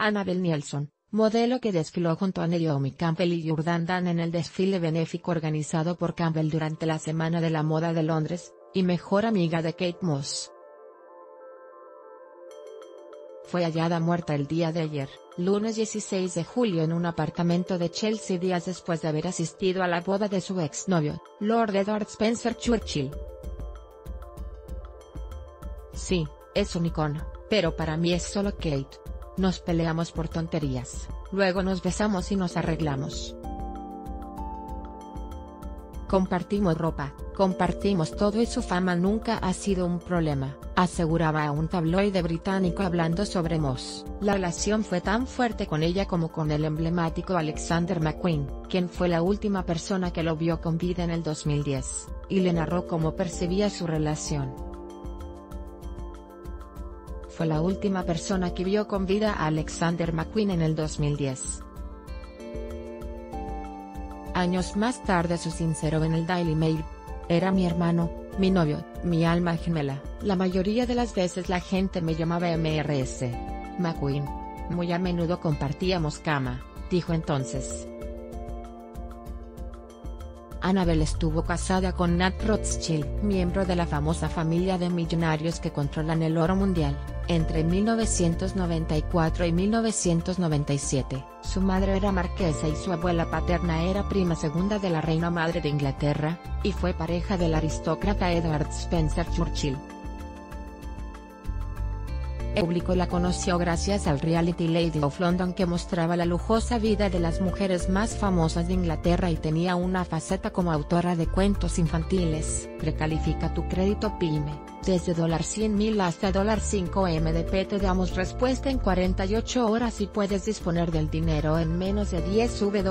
Annabelle Neilson, modelo que desfiló junto a Naomi Campbell y Jourdan Dunn en el desfile benéfico organizado por Campbell durante la Semana de la Moda de Londres, y mejor amiga de Kate Moss, fue hallada muerta el día de ayer, lunes 16 de julio, en un apartamento de Chelsea días después de haber asistido a la boda de su exnovio, Lord Edward Spencer Churchill. Sí, es un icono, pero para mí es solo Kate. Nos peleamos por tonterías, luego nos besamos y nos arreglamos. Compartimos ropa, compartimos todo y su fama nunca ha sido un problema, aseguraba a un tabloide británico hablando sobre Moss. La relación fue tan fuerte con ella como con el emblemático Alexander McQueen, quien fue la última persona que lo vio con vida en el 2010, y le narró cómo percibía su relación. Fue la última persona que vio con vida a Alexander McQueen en el 2010. Años más tarde su sincero en el Daily Mail: era mi hermano, mi novio, mi alma gemela. La mayoría de las veces la gente me llamaba MRS. McQueen. Muy a menudo compartíamos cama, dijo entonces. Annabelle estuvo casada con Nat Rothschild, miembro de la famosa familia de millonarios que controlan el oro mundial, entre 1994 y 1997. Su madre era marquesa y su abuela paterna era prima segunda de la reina madre de Inglaterra, y fue pareja del aristócrata Edward Spencer Churchill. El público la conoció gracias al reality Lady of London, que mostraba la lujosa vida de las mujeres más famosas de Inglaterra, y tenía una faceta como autora de cuentos infantiles. Precalifica tu crédito PYME, desde $100,000 hasta $5M. Te damos respuesta en 48 horas y puedes disponer del dinero en menos de 10. www.premo.mx